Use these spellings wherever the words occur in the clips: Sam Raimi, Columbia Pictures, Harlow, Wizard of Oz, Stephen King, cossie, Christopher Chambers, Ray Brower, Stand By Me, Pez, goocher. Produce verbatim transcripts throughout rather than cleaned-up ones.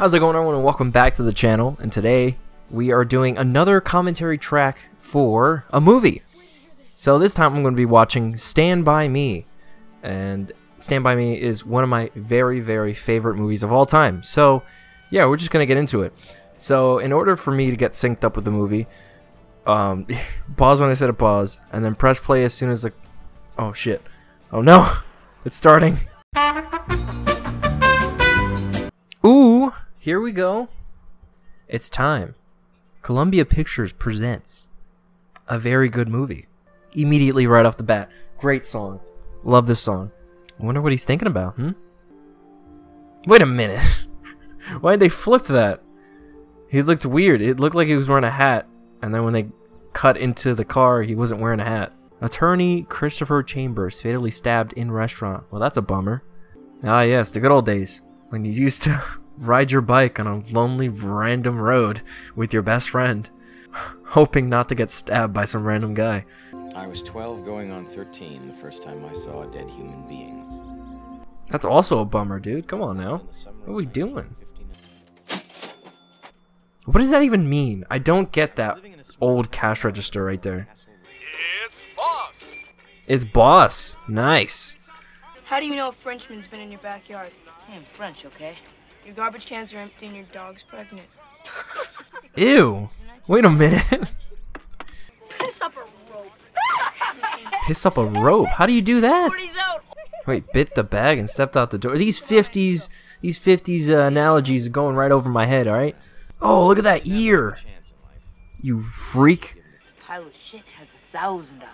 How's it going, everyone, and welcome back to the channel. And today we are doing another commentary track for a movie. So this time I'm going to be watching Stand By Me, and Stand By Me is one of my very very favorite movies of all time. So yeah, we're just going to get into it. So in order for me to get synced up with the movie, um, pause when I said a pause, and then press play as soon as the... Oh shit. Oh no, it's starting. Ooh. Here we go. It's time. Columbia Pictures presents a very good movie. Immediately right off the bat. Great song. Love this song. I wonder what he's thinking about, hmm? Wait a minute. Why'd they flip that? He looked weird. It looked like he was wearing a hat. And then when they cut into the car, he wasn't wearing a hat. Attorney Christopher Chambers fatally stabbed in restaurant. Well, that's a bummer. Ah, yes. The good old days. When you used to... ride your bike on a lonely random road with your best friend, hoping not to get stabbed by some random guy. I was twelve going on thirteen the first time I saw a dead human being. That's also a bummer, dude. Come on now. What are we doing? What does that even mean? I don't get that old cash register right there. It's boss. It's boss. Nice. How do you know a Frenchman's been in your backyard? I am French, okay? Your garbage cans are empty and your dog's pregnant. Ew. Wait a minute. Piss up a rope. Piss up a rope? How do you do that? Wait, bit the bag and stepped out the door. These fifties, these fifties uh, analogies are going right over my head, alright? Oh, look at that ear. You freak. Pile of shit has a thousand eyes.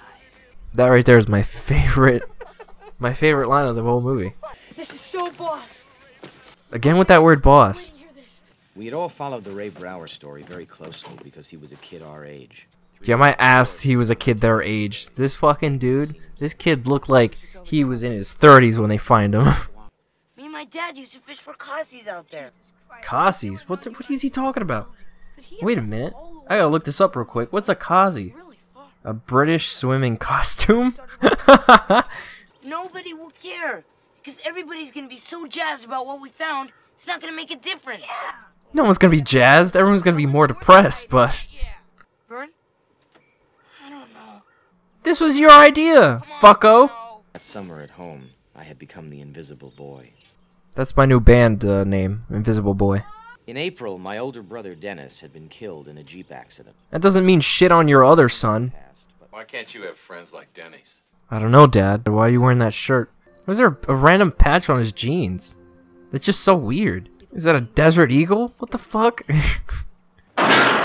That right there is my favorite, my favorite line of the whole movie. This is so boss. Again with that word boss. We had all followed the Ray Brower story very closely because he was a kid our age. Yeah, my ass, he was a kid their age. This fucking dude, this kid looked like he was in his thirties when they find him. Me and my dad used to fish for cossies out there. Cossies? What, the, what is he talking about? Wait a minute. I gotta look this up real quick. What's a cossie? A British swimming costume? Nobody will care. Because everybody's going to be so jazzed about what we found, it's not going to make a difference. Yeah. No one's going to be jazzed. Everyone's going to be more depressed, but... Vern? I don't know. This was your idea, on, fucko. That summer at home, I had become the Invisible Boy. That's my new band uh, name, Invisible Boy. In April, my older brother Dennis had been killed in a Jeep accident. That doesn't mean shit on your other son. Why can't you have friends like Dennis? I don't know, Dad. Why are you wearing that shirt? Why is there a random patch on his jeans? That's just so weird. Is that a desert eagle? What the fuck? Jesus! Hey,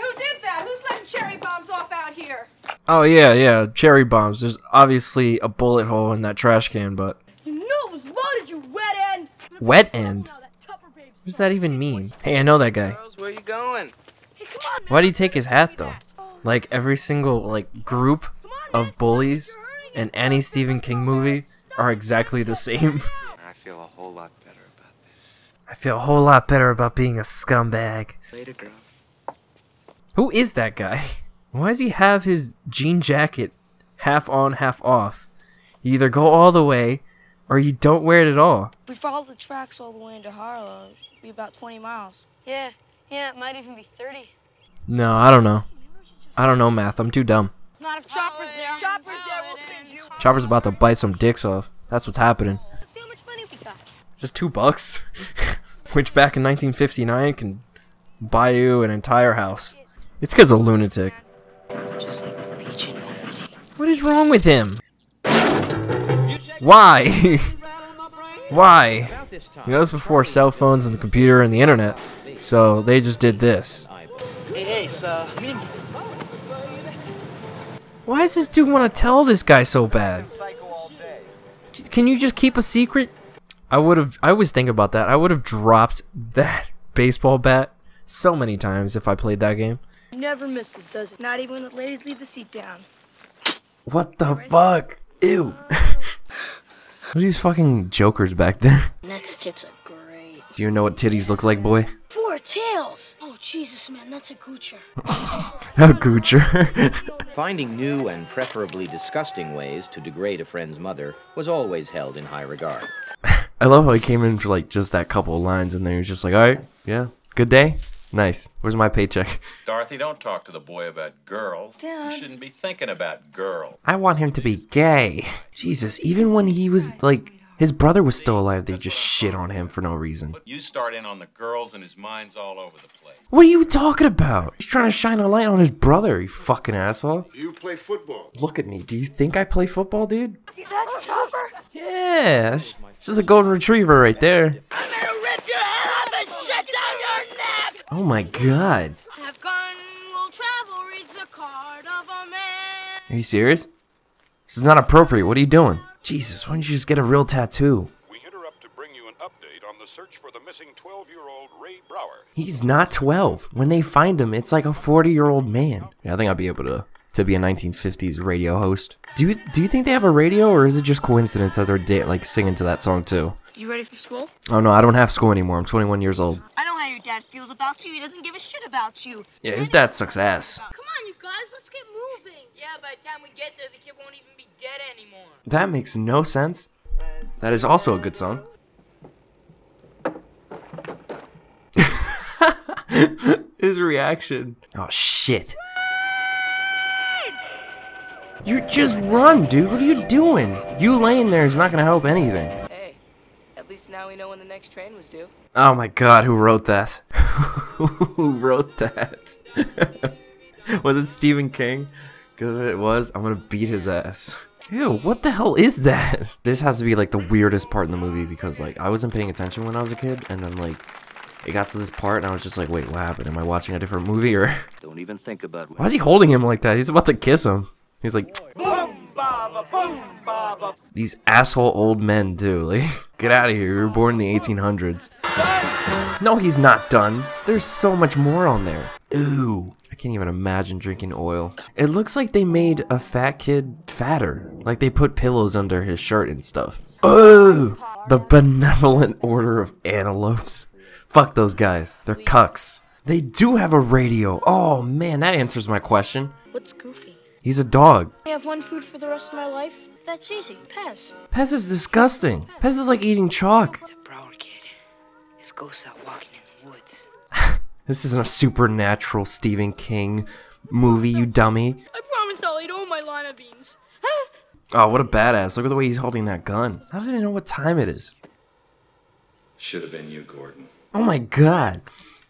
who did that? Who's letting cherry bombs off out here? Oh yeah, yeah, cherry bombs. There's obviously a bullet hole in that trash can, but... You knew it was loaded, you wet end! Wet end? What does that even mean? Hey, I know that guy. Girls, where you going? Hey, come on, man. Why'd he take his hat, though? Like, every single, like, group of bullies... and any Stephen King movie are exactly the same. I feel a whole lot better about this. I feel a whole lot better about being a scumbag. Later, girls. Who is that guy? Why does he have his jean jacket half on, half off? You either go all the way, or you don't wear it at all. We followed the tracks all the way into Harlow. It should be about twenty miles. Yeah, yeah, it might even be thirty. No, I don't know. I don't know math. I'm too dumb. Not if Chopper's there. Chopper's there, we'll send you. Chopper's about to bite some dicks off. That's what's happening. See how much money we got. Just two bucks, which back in nineteen fifty-nine can buy you an entire house. It's 'cause a lunatic. Just like the beach in Normandy. What is wrong with him? Why? Why? You know, this was before cell phones and the computer and the internet, so they just did this. Hey, hey, so. Why does this dude want to tell this guy so bad? Can you just keep a secret? I would have. I always think about that. I would have dropped that baseball bat so many times if I played that game. Never misses, does it? Not even when the ladies leave the seat down. What the fuck? Ew. What are these fucking jokers back there? That's tits are great. Do you know what titties look like, boy? Four tails. Oh Jesus, man, that's a goocher. A goocher. Finding new and preferably disgusting ways to degrade a friend's mother was always held in high regard. I love how he came in for like just that couple of lines, and then he was just like, all right, yeah, good day. Nice. Where's my paycheck? Dorothy, don't talk to the boy about girls. Dad. You shouldn't be thinking about girls. I want him to be gay. Jesus, even when he was like, his brother was still alive, they just shit on him for no reason. You start in on the girls and his mind's all over the place. What are you talking about? He's trying to shine a light on his brother, you fucking asshole. You play football. Look at me. Do you think I play football, dude? That's Chopper. Yeah, she's just a golden retriever right there. I'm gonna rip your head off and shit down your neck! Oh my god. Have gun will travel, reads the card of a man. Are you serious? This is not appropriate. What are you doing? Jesus, why don't you just get a real tattoo? We interrupt to bring you an update on the search for the missing twelve-year-old Ray Brower. He's not twelve. When they find him, it's like a forty-year-old man. Yeah, I think I'll be able to to be a nineteen fifties radio host. Do you do you think they have a radio, or is it just coincidence that they're da like singing to that song too? You ready for school? Oh no, I don't have school anymore. I'm twenty-one years old. I know how your dad feels about you. He doesn't give a shit about you. Yeah, his dad sucks ass. Come on, you guys, let's get moving. Yeah, by the time we get there, the kid won't even be dead anymore. That makes no sense. That is also a good song. His reaction. Oh shit. You just run, dude. What are you doing? You laying there is not gonna help anything. Hey, at least now we know when the next train was due. Oh my god, who wrote that? Who wrote that? Was it Stephen King? Cause if it was, I'm gonna beat his ass. Ew, what the hell is that? This has to be like the weirdest part in the movie, because like I wasn't paying attention when I was a kid, and then like it got to this part and I was just like, wait, what happened? Am I watching a different movie or? Don't even think about it. Why is he holding him like that? He's about to kiss him. He's like, boom, baba, boom, baba. These asshole old men do. Like, get out of here. You were born in the eighteen hundreds. No, he's not done. There's so much more on there. Ooh. I can't even imagine drinking oil. It looks like they made a fat kid fatter. Like they put pillows under his shirt and stuff. Ooh. The Benevolent Order of Antelopes. Fuck those guys. They're cucks. They do have a radio. Oh, man, that answers my question. What's Goofy? He's a dog. I have one food for the rest of my life. That's easy. Pez. Pez is disgusting. Pez is like eating chalk. The Brower kid. His ghosts out walking in the woods. This isn't a supernatural Stephen King movie, you dummy. I promise I'll eat all my lima beans. Oh, what a badass. Look at the way he's holding that gun. How do they know what time it is? Should have been you, Gordon. Oh my god.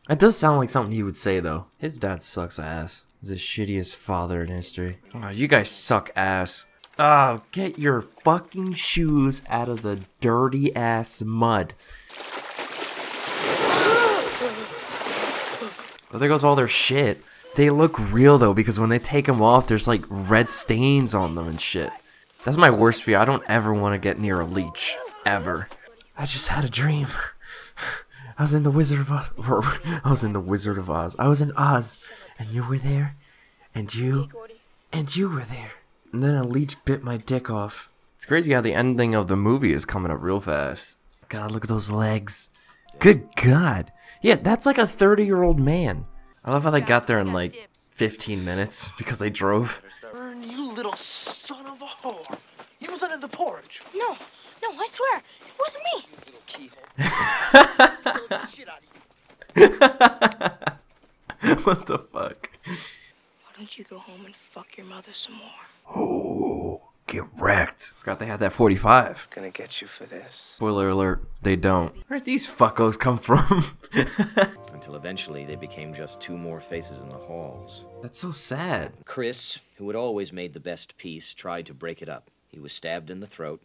That does sound like something he would say, though. His dad sucks ass. The shittiest father in history. Oh, you guys suck ass. Oh, get your fucking shoes out of the dirty ass mud. Well, there goes all their shit. They look real though, because when they take them off, there's like red stains on them and shit. That's my worst fear. I don't ever want to get near a leech. Ever. I just had a dream. I was in the Wizard of Oz. I was in the Wizard of Oz. I was in Oz, and you were there, and you, and you were there. And then a leech bit my dick off. It's crazy how the ending of the movie is coming up real fast. God, look at those legs. Good God. Yeah, that's like a thirty-year-old man. I love how they got there in like fifteen minutes because they drove. Burn, you little son of a whore. You was under the porch. No, no, I swear, it wasn't me. You little keyhole. What the fuck? Why don't you go home and fuck your mother some more? Oh, get wrecked. Forgot they had that forty-five. Gonna get you for this. Spoiler alert, they don't. Where'd these fuckos come from? Until eventually they became just two more faces in the halls. That's so sad. Chris, who had always made the best peace, tried to break it up. He was stabbed in the throat.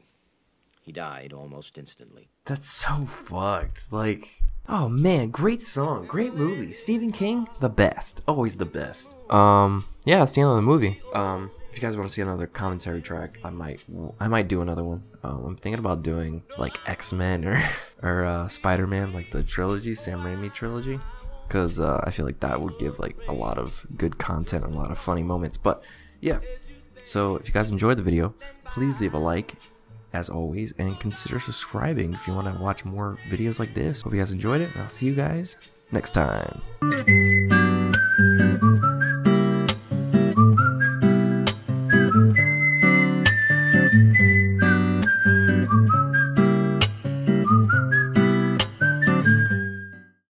He died almost instantly. That's so fucked. Like, oh man, great song, great movie. Stephen King, the best, always the best. Um, yeah, that's the end of the movie. Um, if you guys want to see another commentary track, I might, I might do another one. Um, I'm thinking about doing like X-Men or or uh, Spider-Man, like the trilogy, Sam Raimi trilogy, because uh, I feel like that would give like a lot of good content, and a lot of funny moments. But yeah, so if you guys enjoyed the video, please leave a like. As always, and consider subscribing if you want to watch more videos like this. Hope you guys enjoyed it, and I'll see you guys next time.